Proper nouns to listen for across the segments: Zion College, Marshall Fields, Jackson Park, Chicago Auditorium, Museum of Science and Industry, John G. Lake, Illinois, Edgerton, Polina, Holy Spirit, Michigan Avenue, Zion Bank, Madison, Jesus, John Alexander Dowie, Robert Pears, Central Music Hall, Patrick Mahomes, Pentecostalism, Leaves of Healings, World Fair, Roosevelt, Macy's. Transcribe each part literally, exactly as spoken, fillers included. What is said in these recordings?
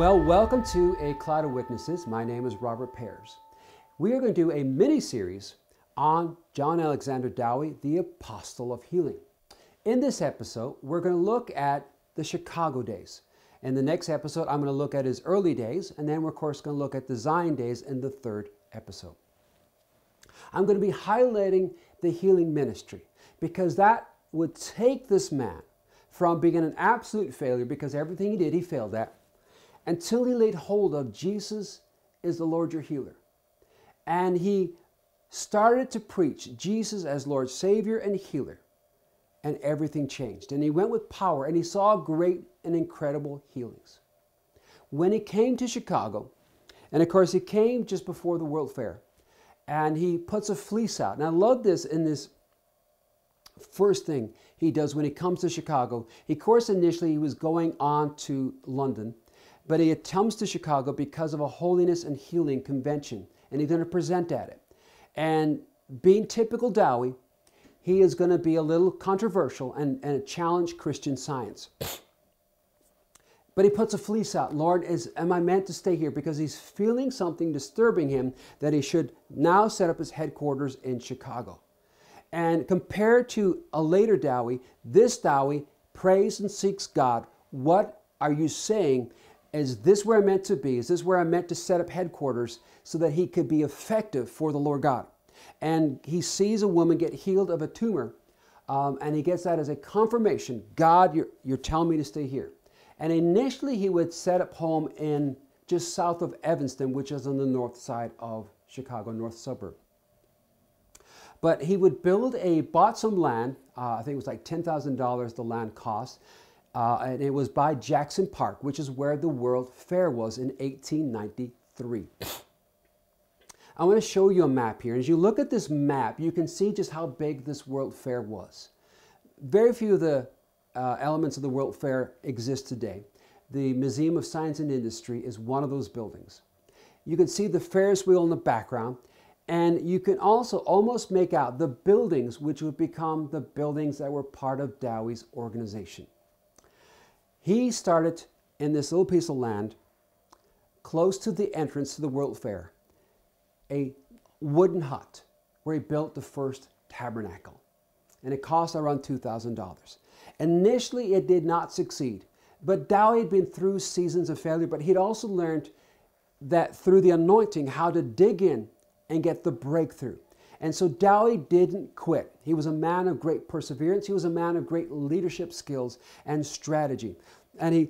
Well, welcome to A Cloud of Witnesses. My name is Robert Pears. We are going to do a mini-series on John Alexander Dowie, the Apostle of Healing. In this episode, we're going to look at the Chicago days. In the next episode, I'm going to look at his early days, and then we're, of course, going to look at the Zion days in the third episode. I'm going to be highlighting the healing ministry, because that would take this man from being an absolute failure, because everything he did, he failed at, until he laid hold of Jesus is the Lord your healer. And he started to preach Jesus as Lord, Savior, and healer. And everything changed. And he went with power, and he saw great and incredible healings. When he came to Chicago, and of course he came just before the World Fair, and he puts a fleece out. And I love this in this first thing he does when he comes to Chicago. He, of course, initially he was going on to London, but he comes to Chicago because of a holiness and healing convention, and he's going to present at it. And being typical Dowie, he is going to be a little controversial and, and challenge Christian Science. But he puts a fleece out. Lord, is, am I meant to stay here? Because he's feeling something disturbing him that he should now set up his headquarters in Chicago. And compared to a later Dowie, this Dowie prays and seeks God. What are you saying? Is this where I'm meant to be? Is this where I'm meant to set up headquarters so that he could be effective for the Lord God? And he sees a woman get healed of a tumor, um, and he gets that as a confirmation. God, you're, you're telling me to stay here. And initially he would set up home in just south of Evanston, which is on the north side of Chicago, north suburb. But he would build a, bought some land, uh, I think it was like ten thousand dollars the land cost, uh, and it was by Jackson Park, which is where the World Fair was in eighteen ninety-three. I want to show you a map here. As you look at this map, you can see just how big this World Fair was. Very few of the uh, elements of the World Fair exist today. The Museum of Science and Industry is one of those buildings. You can see the Ferris wheel in the background, and you can also almost make out the buildings which would become the buildings that were part of Dowie's organization. He started in this little piece of land close to the entrance to the World Fair, a wooden hut where he built the first tabernacle. And it cost around two thousand dollars. Initially, it did not succeed. But Dowie had been through seasons of failure, but he'd also learned that through the anointing, how to dig in and get the breakthrough. And so Dowie didn't quit. He was a man of great perseverance. He was a man of great leadership skills and strategy. And he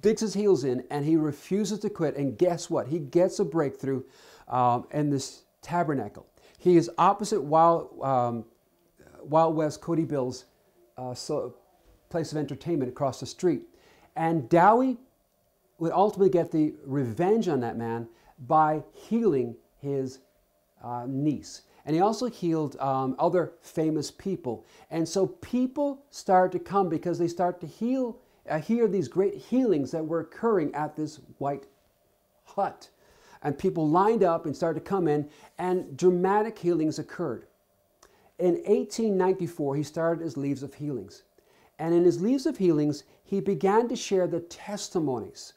digs his heels in, and he refuses to quit. And guess what? He gets a breakthrough Um, and this tabernacle. He is opposite Wild, um, Wild West Cody Bill's uh, so place of entertainment across the street. And Dowie would ultimately get the revenge on that man by healing his uh, niece. And he also healed um, other famous people. And so people start to come because they start to heal, uh, hear these great healings that were occurring at this white hut. And people lined up and started to come in, and dramatic healings occurred. In eighteen ninety-four, he started his Leaves of Healings. And in his Leaves of Healings, he began to share the testimonies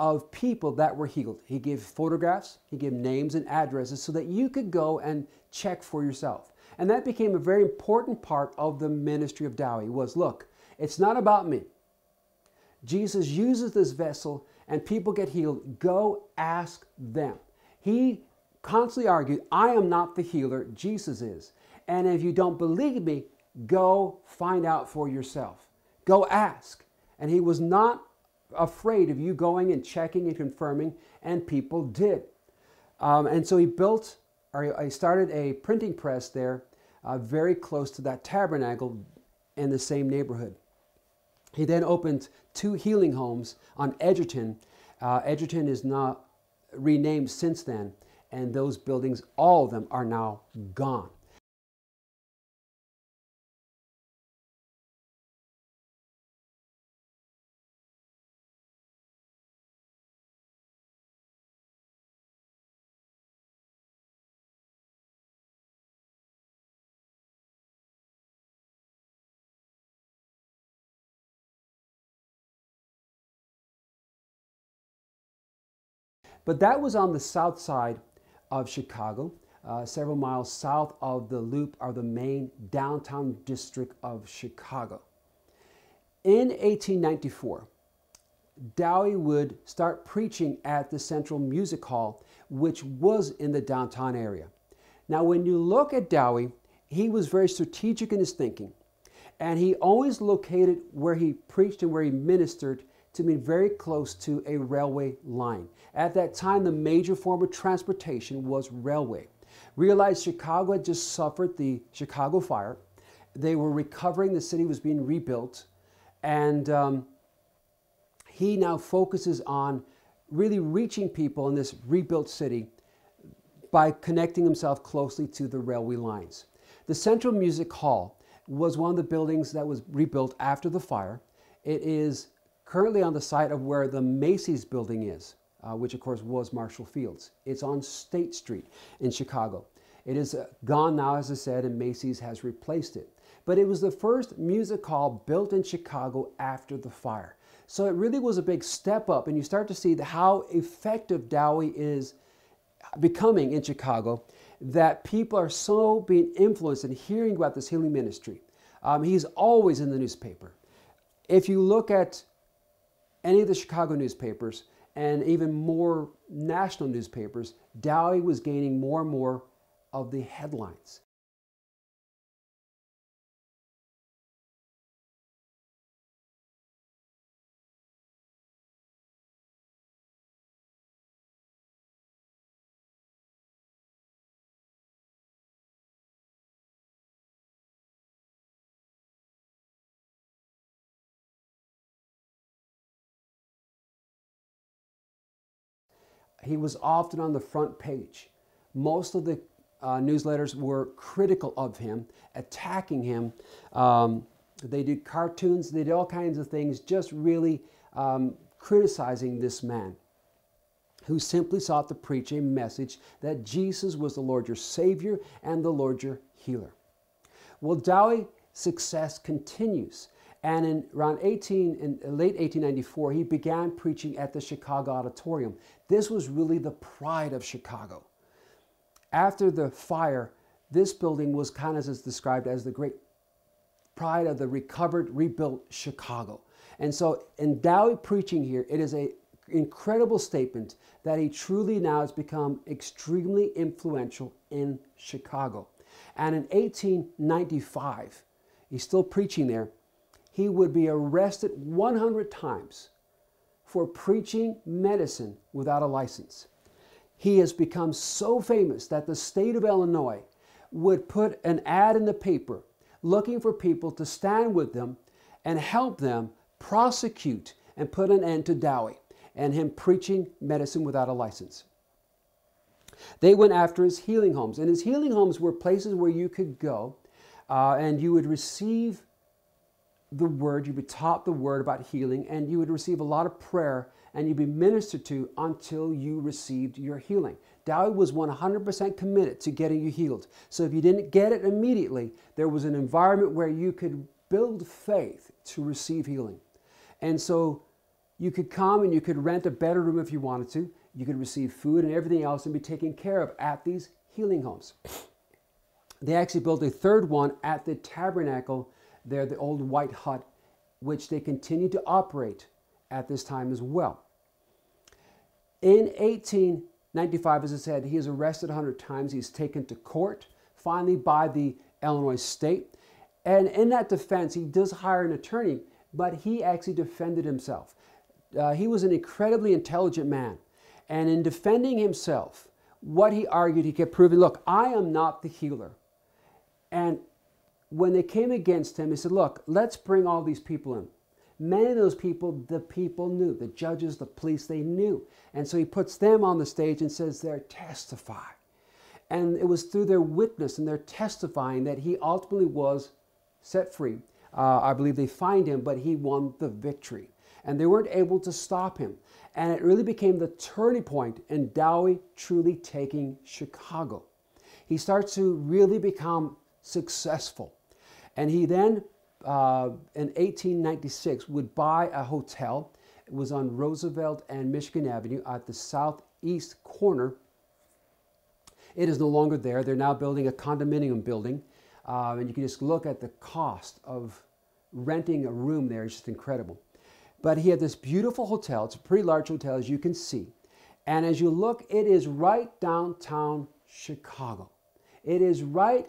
of people that were healed. He gave photographs, he gave names and addresses so that you could go and check for yourself. And that became a very important part of the ministry of Dowie was, look, it's not about me. Jesus uses this vessel and people get healed, go ask them. He constantly argued, I am not the healer, Jesus is. And if you don't believe me, go find out for yourself. Go ask. And he was not afraid of you going and checking and confirming, and people did. Um, and so he built, or he started a printing press there, uh, very close to that tabernacle in the same neighborhood. He then opened two healing homes on Edgerton. Uh, Edgerton is not renamed since then, and those buildings, all of them, are now gone. But that was on the south side of Chicago. Uh, several miles south of the loop are the main downtown district of Chicago. In eighteen ninety-four, Dowie would start preaching at the Central Music Hall, which was in the downtown area. Now, when you look at Dowie, he was very strategic in his thinking, and he always located where he preached and where he ministered to be very close to a railway line. At that time, the major form of transportation was railway. Realized Chicago had just suffered the Chicago fire. They were recovering, the city was being rebuilt, and um, he now focuses on really reaching people in this rebuilt city by connecting himself closely to the railway lines. The Central Music Hall was one of the buildings that was rebuilt after the fire. It is currently on the site of where the Macy's building is, uh, which of course was Marshall Fields. It's on State Street in Chicago. It is uh, gone now, as I said, and Macy's has replaced it. But it was the first music hall built in Chicago after the fire. So it really was a big step up, and you start to see the, how effective Dowie is becoming in Chicago, that people are so being influenced and hearing about this healing ministry. Um, he's always in the newspaper. If you look at any of the Chicago newspapers and even more national newspapers, Dowie was gaining more and more of the headlines. He was often on the front page. Most of the uh, newsletters were critical of him, attacking him. Um, they did cartoons, they did all kinds of things, just really um, criticizing this man who simply sought to preach a message that Jesus was the Lord your Savior and the Lord your healer. Well, Dowie's success continues. And in around eighteen, in late eighteen ninety-four, he began preaching at the Chicago Auditorium. This was really the pride of Chicago. After the fire, this building was kind of as described as the great pride of the recovered, rebuilt Chicago. And so in Dowie preaching here, it is an incredible statement that he truly now has become extremely influential in Chicago. And in eighteen ninety-five, he's still preaching there. He would be arrested one hundred times for preaching medicine without a license. He has become so famous that the state of Illinois would put an ad in the paper looking for people to stand with them and help them prosecute and put an end to Dowie and him preaching medicine without a license. They went after his healing homes, and his healing homes were places where you could go uh, and you would receive the word, you'd be taught the word about healing, and you would receive a lot of prayer, and you'd be ministered to until you received your healing. Dowie was one hundred percent committed to getting you healed. So if you didn't get it immediately, there was an environment where you could build faith to receive healing. And so you could come and you could rent a better room if you wanted to. You could receive food and everything else and be taken care of at these healing homes. They actually built a third one at the Tabernacle there, the old White Hut, which they continued to operate at this time as well. In eighteen ninety-five, as I said, he is arrested one hundred times. He's taken to court, finally by the Illinois state. And in that defense, he does hire an attorney, but he actually defended himself. Uh, he was an incredibly intelligent man. And in defending himself, what he argued, he kept proving, look, I am not the healer. And when they came against him, he said, look, let's bring all these people in. Many of those people, the people knew. The judges, the police, they knew. And so he puts them on the stage and says, they're testify. And it was through their witness and their testifying that he ultimately was set free. Uh, I believe they fined him, but he won the victory. And they weren't able to stop him. And it really became the turning point in Dowie truly taking Chicago. He starts to really become successful. And he then, uh, in eighteen ninety-six, would buy a hotel It was on Roosevelt and Michigan Avenue at the southeast corner. It is no longer there. They're now building a condominium building. Um, and you can just look at the cost of renting a room there. It's just incredible. But he had this beautiful hotel. It's a pretty large hotel, as you can see. And as you look, it is right downtown Chicago. It is right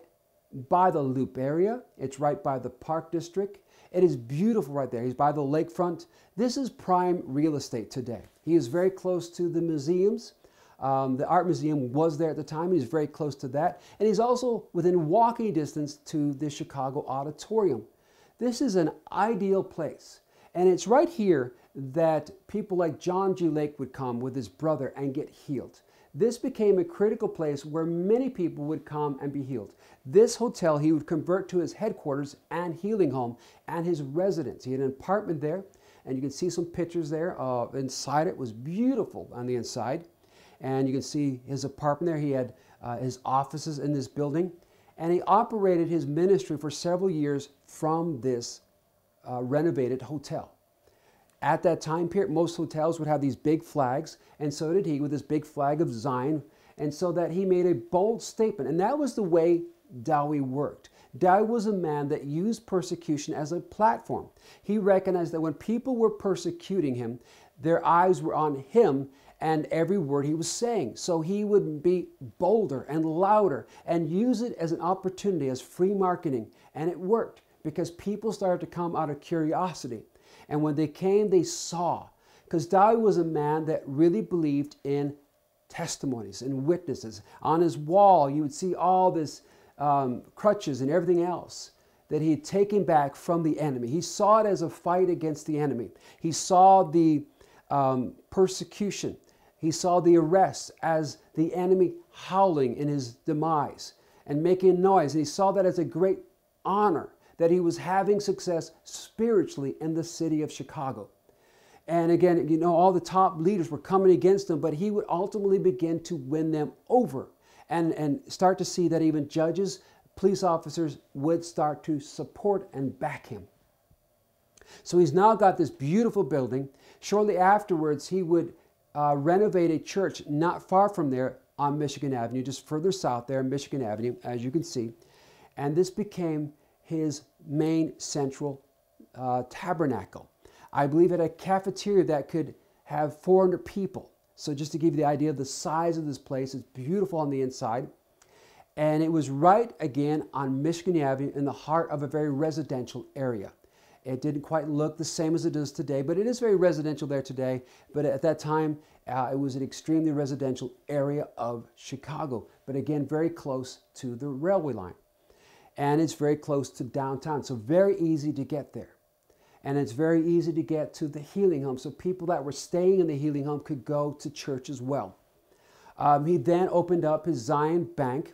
by the Loop area. It's right by the Park District. It is beautiful right there. He's by the lakefront. This is prime real estate today. He is very close to the museums. Um, the art museum was there at the time. He's very close to that. And he's also within walking distance to the Chicago Auditorium. This is an ideal place. And it's right here that people like John G. Lake would come with his brother and get healed. This became a critical place where many people would come and be healed. This hotel he would convert to his headquarters and healing home and his residence. He had an apartment there, and you can see some pictures there. Uh, inside it was beautiful on the inside. And you can see his apartment there. He had uh, his offices in this building. And he operated his ministry for several years from this uh, renovated hotel. At that time period, most hotels would have these big flags, and so did he with this big flag of Zion, and so that he made a bold statement. And that was the way Dowie worked. Dowie was a man that used persecution as a platform. He recognized that when people were persecuting him, their eyes were on him and every word he was saying. So he would be bolder and louder and use it as an opportunity, as free marketing. And it worked because people started to come out of curiosity. And when they came, they saw. Because Dowie was a man that really believed in testimonies and witnesses. On his wall, you would see all this um, crutches and everything else that he had taken back from the enemy. He saw it as a fight against the enemy. He saw the um, persecution. He saw the arrest as the enemy howling in his demise and making noise. And he saw that as a great honor, that he was having success spiritually in the city of Chicago. And again, you know, all the top leaders were coming against him, but he would ultimately begin to win them over and, and start to see that even judges, police officers would start to support and back him. So he's now got this beautiful building. Shortly afterwards, he would uh, renovate a church not far from there on Michigan Avenue, just further south there, Michigan Avenue, as you can see. And this became his main central uh, tabernacle. I believe it had a cafeteria that could have four hundred people. So just to give you the idea of the size of this place, it's beautiful on the inside. And it was right again on Michigan Avenue in the heart of a very residential area. It didn't quite look the same as it does today, but it is very residential there today. But at that time, uh, it was an extremely residential area of Chicago, but again, very close to the railway line. And it's very close to downtown, so very easy to get there. And it's very easy to get to the healing home, so people that were staying in the healing home could go to church as well. Um, he then opened up his Zion Bank.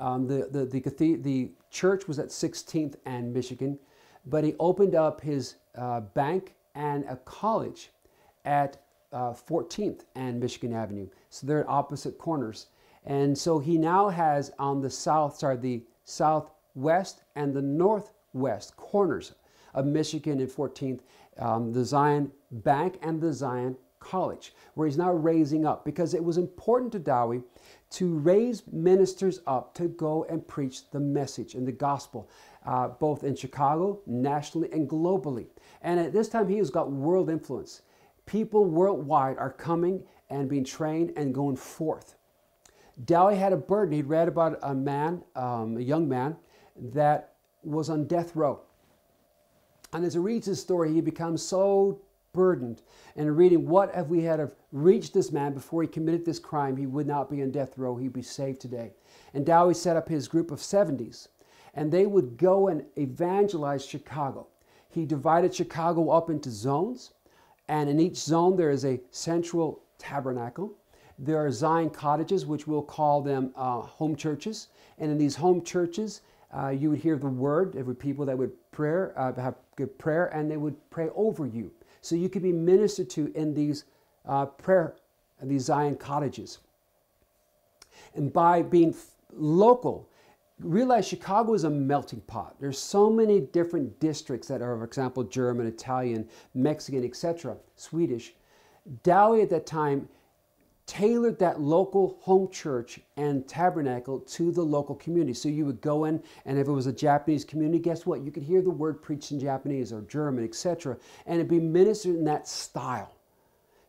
Um, the, the, the, the church was at sixteenth and Michigan, but he opened up his uh, bank and a college at uh, fourteenth and Michigan Avenue. So they're at opposite corners. And so he now has on the south, sorry, the southwest and the northwest corners of Michigan and fourteenth, um, the Zion Bank and the Zion College, where he's now raising up, because it was important to Dowie to raise ministers up to go and preach the message and the gospel, uh, both in Chicago, nationally, and globally. And at this time, he has got world influence. People worldwide are coming and being trained and going forth. Dowie had a burden. He'd read about a man, um, a young man, that was on death row. And as he reads his story, he becomes so burdened. And reading, what if we had have reached this man before he committed this crime, he would not be on death row, he'd be saved today. And Dowie set up his group of seventies, and they would go and evangelize Chicago. He divided Chicago up into zones, and in each zone there is a central tabernacle. There are Zion cottages, which we'll call them uh, home churches. And in these home churches, uh, you would hear the word. There were people that would prayer, uh, have good prayer, and they would pray over you. So you could be ministered to in these uh, prayer, these Zion cottages. And by being local, realize Chicago is a melting pot. There's so many different districts that are, for example, German, Italian, Mexican, et cetera, Swedish. Dowie at that time tailored that local home church and tabernacle to the local community. So you would go in, and if it was a Japanese community, guess what? You could hear the word preached in Japanese or German, et cetera, and it'd be ministered in that style.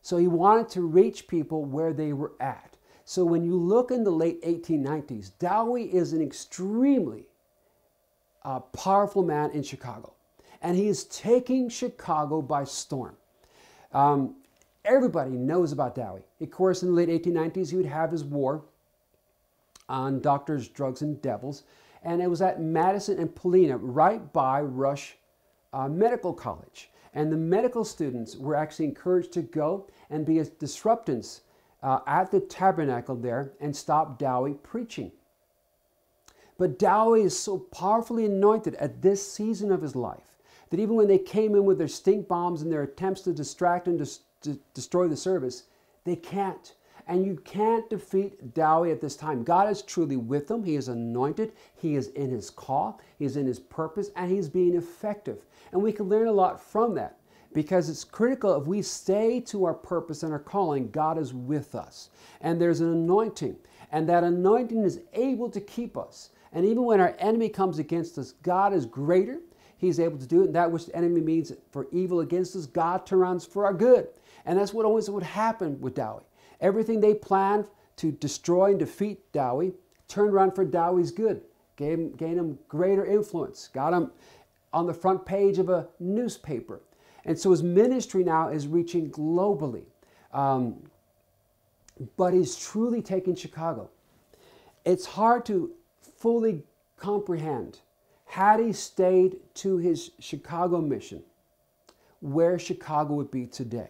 So he wanted to reach people where they were at. So when you look in the late eighteen nineties, Dowie is an extremely uh, powerful man in Chicago, and he is taking Chicago by storm. Um, Everybody knows about Dowie. Of course, in the late eighteen nineties, he would have his war on doctors, drugs, and devils. And it was at Madison and Polina, right by Rush uh, Medical College. And the medical students were actually encouraged to go and be a disruptance uh, at the tabernacle there and stop Dowie preaching. But Dowie is so powerfully anointed at this season of his life that even when they came in with their stink bombs and their attempts to distract and destroy to destroy the service, they can't. And you can't defeat Dowie at this time. God is truly with him. He is anointed. He is in his call. He is in his purpose, and he's being effective. And we can learn a lot from that, because it's critical if we stay to our purpose and our calling, God is with us. And there's an anointing, and that anointing is able to keep us. And even when our enemy comes against us, God is greater. He's able to do it, and that which the enemy means for evil against us, God turns for our good. And that's what always would happen with Dowie. Everything they planned to destroy and defeat Dowie turned around for Dowie's good, gave him, gained him greater influence, got him on the front page of a newspaper. And so his ministry now is reaching globally. Um, but he's truly taking Chicago. It's hard to fully comprehend, had he stayed to his Chicago mission, where Chicago would be today.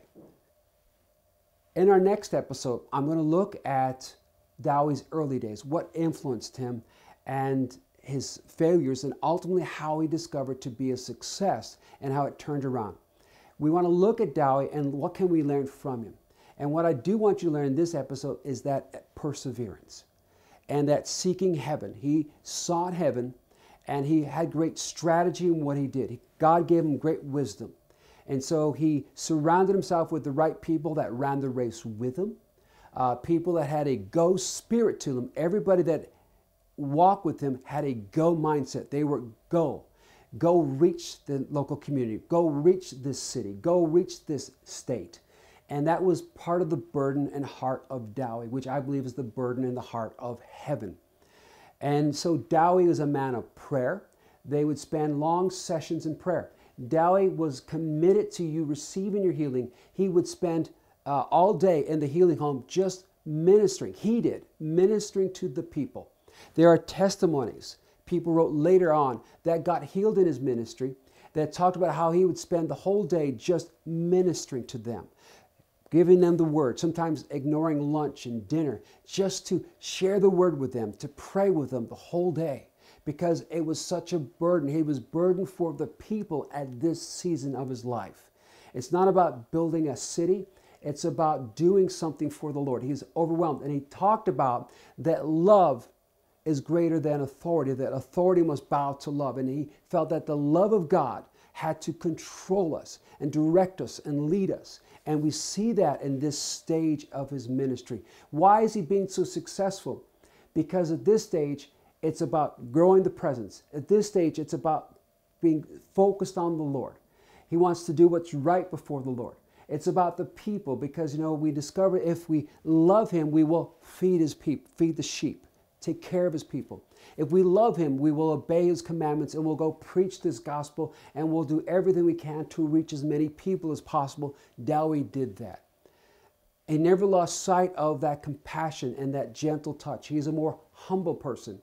In our next episode, I'm going to look at Dowie's early days, what influenced him and his failures, and ultimately how he discovered to be a success and how it turned around. We want to look at Dowie and what can we learn from him. And what I do want you to learn in this episode is that perseverance and that seeking heaven. He sought heaven, and he had great strategy in what he did. God gave him great wisdom. And so he surrounded himself with the right people that ran the race with him, uh, people that had a go spirit to them. Everybody that walked with him had a go mindset. They were go. Go reach the local community. Go reach this city. Go reach this state. And that was part of the burden and heart of Dowie, which I believe is the burden and the heart of heaven. And so Dowie was a man of prayer. They would spend long sessions in prayer. Dowie was committed to you receiving your healing. He would spend uh, all day in the healing home just ministering. He did, ministering to the people. There are testimonies people wrote later on that got healed in his ministry that talked about how he would spend the whole day just ministering to them, giving them the word, sometimes ignoring lunch and dinner, just to share the word with them, to pray with them the whole day, because it was such a burden. He was burdened for the people at this season of his life. It's not about building a city. It's about doing something for the Lord. He's overwhelmed. And he talked about that love is greater than authority, that authority must bow to love. And he felt that the love of God had to control us and direct us and lead us. And we see that in this stage of his ministry. Why is he being so successful? Because at this stage, it's about growing the presence. At this stage, it's about being focused on the Lord. He wants to do what's right before the Lord. It's about the people, because, you know, we discover if we love him, we will feed his people, feed the sheep, take care of his people. If we love him, we will obey his commandments, and we'll go preach this gospel, and we'll do everything we can to reach as many people as possible. Dowie did that. He never lost sight of that compassion and that gentle touch. He's a more humble person.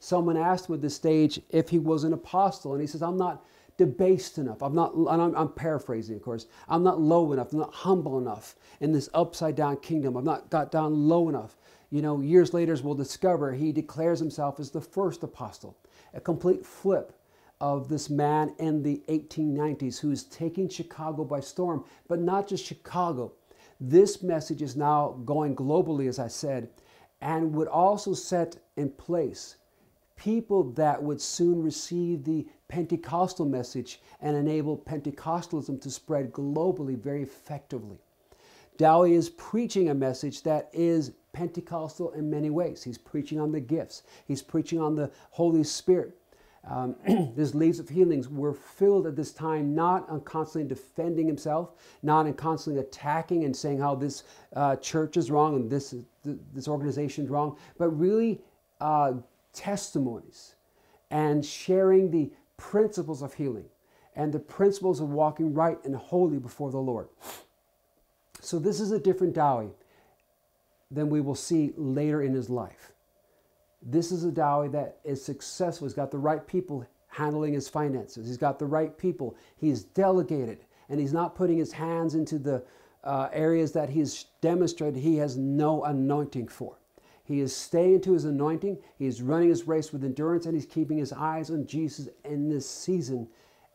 Someone asked him at this stage if he was an apostle, and he says, I'm not debased enough. I'm not, and I'm, I'm paraphrasing, of course. I'm not low enough. I'm not humble enough in this upside down kingdom. I've not got down low enough. You know, years later, as we'll discover, he declares himself as the first apostle, a complete flip of this man in the eighteen nineties who is taking Chicago by storm, but not just Chicago. This message is now going globally, as I said, and would also set in place people that would soon receive the Pentecostal message and enable Pentecostalism to spread globally very effectively. Dowie is preaching a message that is Pentecostal in many ways. He's preaching on the gifts. He's preaching on the Holy Spirit. Um, these Leaves of Healings were filled at this time, not on constantly defending himself, not in constantly attacking and saying how this uh, church is wrong and this, th this organization is wrong, but really uh, testimonies and sharing the principles of healing and the principles of walking right and holy before the Lord. So this is a different Dowie than we will see later in his life. This is a Dowie that is successful. He's got the right people handling his finances. He's got the right people. He's delegated, and he's not putting his hands into the uh, areas that he's demonstrated he has no anointing for. He is staying to his anointing. He is running his race with endurance, and he's keeping his eyes on Jesus in this season,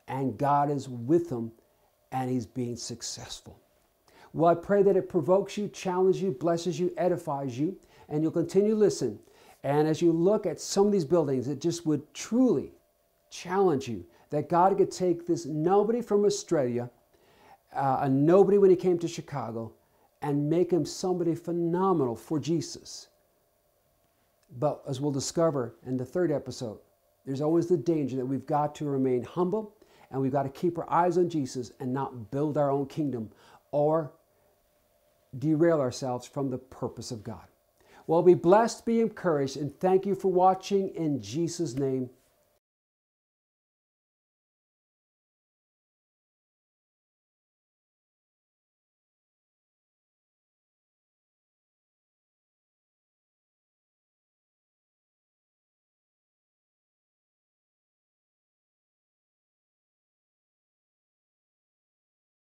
and God is with him, and he's being successful. Well, I pray that it provokes you, challenges you, blesses you, edifies you, and you'll continue to listen. And as you look at some of these buildings, it just would truly challenge you that God could take this nobody from Australia, uh, a nobody when he came to Chicago, and make him somebody phenomenal for Jesus. But as we'll discover in the third episode, there's always the danger that we've got to remain humble, and we've got to keep our eyes on Jesus and not build our own kingdom or derail ourselves from the purpose of God. Well, be blessed, be encouraged, and thank you for watching in Jesus' name.